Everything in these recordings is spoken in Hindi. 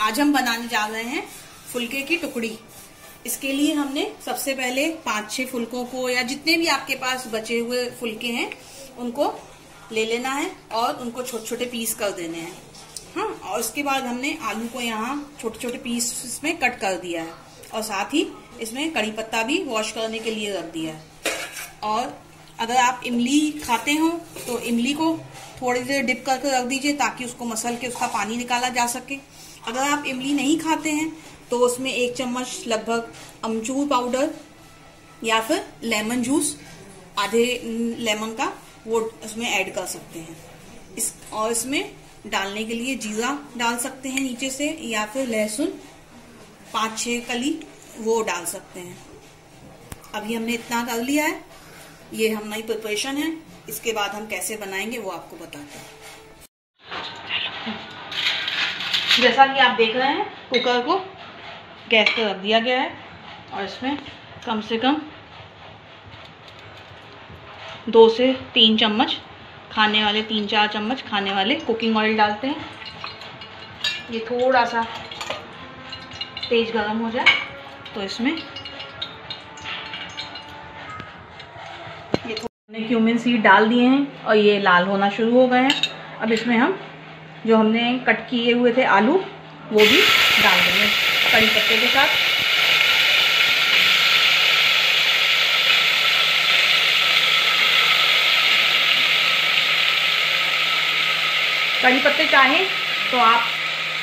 आज हम बनाने जा रहे हैं फुलके की टुकड़ी। इसके लिए हमने सबसे पहले 5-6 फुलकों को या जितने भी आपके पास बचे हुए फुलके हैं उनको ले लेना है और उनको छोटे छोटे पीस कर देने हैं। हाँ, और उसके बाद हमने आलू को यहाँ छोटे छोटे पीस इसमें कट कर दिया है और साथ ही इसमें कड़ी पत्ता भी वॉश करने के लिए रख दिया है। और अगर आप इमली खाते हो तो इमली को थोड़ी देर डिप करके रख दीजिए ताकि उसको मसल के उसका पानी निकाला जा सके। अगर आप इमली नहीं खाते हैं तो उसमें 1 चम्मच लगभग अमचूर पाउडर या फिर लेमन जूस, आधे लेमन का वो उसमें ऐड कर सकते हैं। और इसमें डालने के लिए जीरा डाल सकते हैं नीचे से, या फिर लहसुन 5-6 कली वो डाल सकते हैं। अभी हमने इतना कर लिया है, ये हमारी प्रिपरेशन है। इसके बाद हम कैसे बनाएंगे वो आपको बताते हैं। जैसा कि आप देख रहे हैं, कुकर को गैस पर रख दिया गया है और इसमें कम से कम 2 से 3 चम्मच 3-4 चम्मच खाने वाले कुकिंग ऑयल डालते हैं। ये थोड़ा सा तेज गर्म हो जाए तो इसमें ये हमने क्यूमिन सीड डाल दिए हैं और ये लाल होना शुरू हो गए हैं। अब इसमें हम जो हमने कट किए हुए थे आलू वो भी डाल देंगे कड़ी पत्ते के साथ। कड़ी पत्ते चाहे तो आप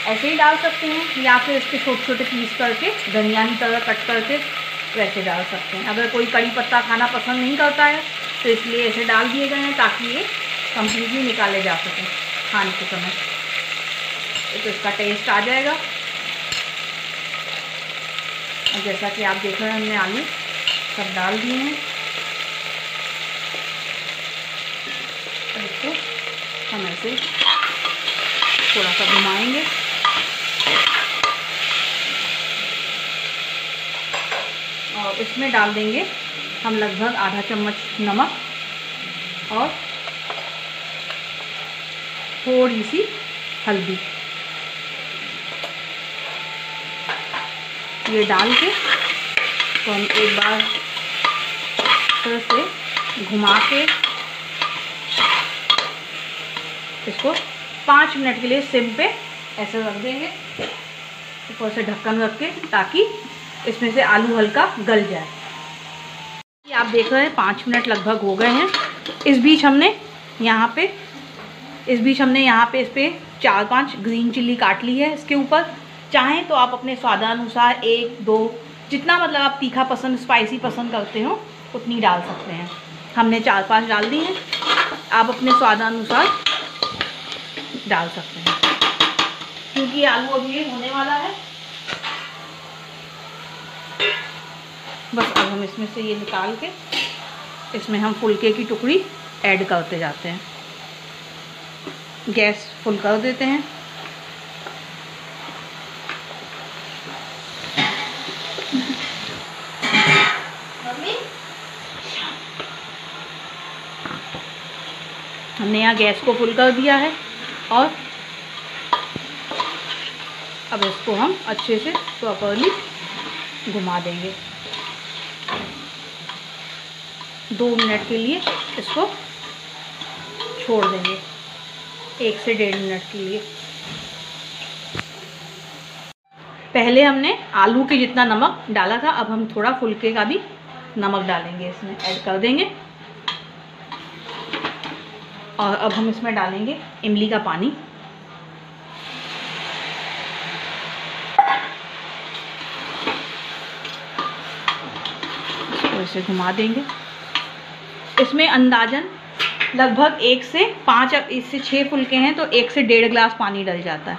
ऐसे ही डाल सकते हैं या फिर इसके छोटे छोटे पीस करके धनिया की तरह कट करके वैसे डाल सकते हैं। अगर कोई कड़ी पत्ता खाना पसंद नहीं करता है तो इसलिए ऐसे डाल दिए गए हैं ताकि ये कंप्लीटली निकाले जा सकें खाने के समय, तो इसका टेस्ट आ जाएगा। और जैसा कि आप देख रहे हैं हमने आलू सब डाल दिए हैं, तो इसको हम ऐसे थोड़ा सा घुमाएंगे। और इसमें डाल देंगे हम लगभग आधा चम्मच नमक और थोड़ी सी हल्दी। ये डाल के तो हम एक बार थोड़ा से घुमा के इसको 5 मिनट के लिए सिम पे ऐसे रख देंगे, ऊपर से ढक्कन रख के, ताकि इसमें से आलू हल्का गल जाए। ये आप देख रहे हैं 5 मिनट लगभग हो गए हैं। इस बीच हमने यहाँ पे इस पर 4-5 ग्रीन चिल्ली काट ली है। इसके ऊपर चाहें तो आप अपने स्वादानुसार 1-2 जितना मतलब आप तीखा पसंद स्पाइसी पसंद करते हो उतनी डाल सकते हैं। हमने 4-5 डाल दी हैं, आप अपने स्वादानुसार डाल सकते हैं। क्योंकि आलू अभी होने वाला है, बस अब हम इसमें से ये निकाल के इसमें हम फुलके की टुकड़ी ऐड करते जाते हैं। गैस फुल कर देते हैं। हमने यहाँ गैस को फुल कर दिया है और अब इसको हम अच्छे से प्रॉपरली घुमा देंगे। 2 मिनट के लिए इसको छोड़ देंगे, 1 से 1.5 मिनट के लिए। पहले हमने आलू के जितना नमक डाला था, अब हम थोड़ा फुलके का भी नमक डालेंगे, इसमें ऐड कर देंगे। और अब हम इसमें डालेंगे इमली का पानी। इसको ऐसे घुमा देंगे। इसमें अंदाजन लगभग 1 से 5, 1 से 6 फुलके हैं तो 1 से 1.5 ग्लास पानी डल जाता है।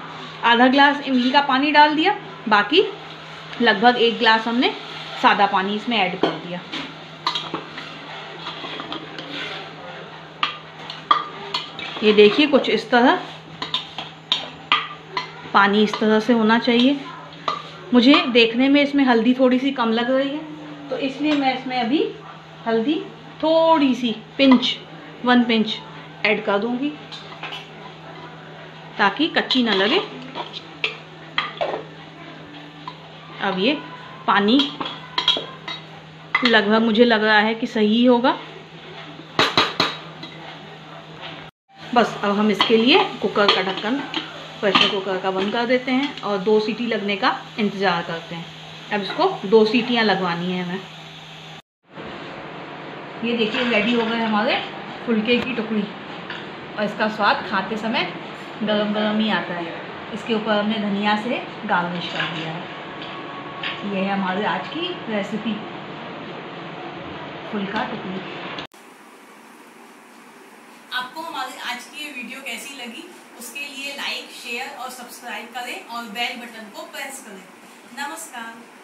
आधा ग्लास इमली का पानी डाल दिया, बाकी लगभग 1 ग्लास हमने सादा पानी इसमें ऐड कर दिया। ये देखिए कुछ इस तरह पानी इस तरह से होना चाहिए। मुझे देखने में इसमें हल्दी थोड़ी सी कम लग रही है तो इसलिए मैं इसमें अभी हल्दी थोड़ी सी 1 पिंच ऐड कर दूंगी ताकि कच्ची ना लगे। अब ये पानी लगभग मुझे लग रहा है कि सही होगा। बस अब हम इसके लिए कुकर का ढक्कन, प्रेशर कुकर का, बंद कर देते हैं और 2 सीटी लगने का इंतज़ार करते हैं। अब इसको 2 सीटियाँ लगवानी है हमें। ये देखिए रेडी हो गए हमारे फुलके की टुकड़ी और इसका स्वाद खाते समय गरम गरम ही आता है। इसके ऊपर हमने धनिया से गार्निश कर दिया है। ये है हमारी आज की रेसिपी, फुलका टुकड़ी। आपको हमारी आज की ये वीडियो कैसी लगी, उसके लिए लाइक, शेयर और सब्सक्राइब करें और बेल बटन को प्रेस करें। नमस्कार।